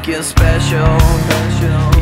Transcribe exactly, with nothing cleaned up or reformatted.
think you're special, special.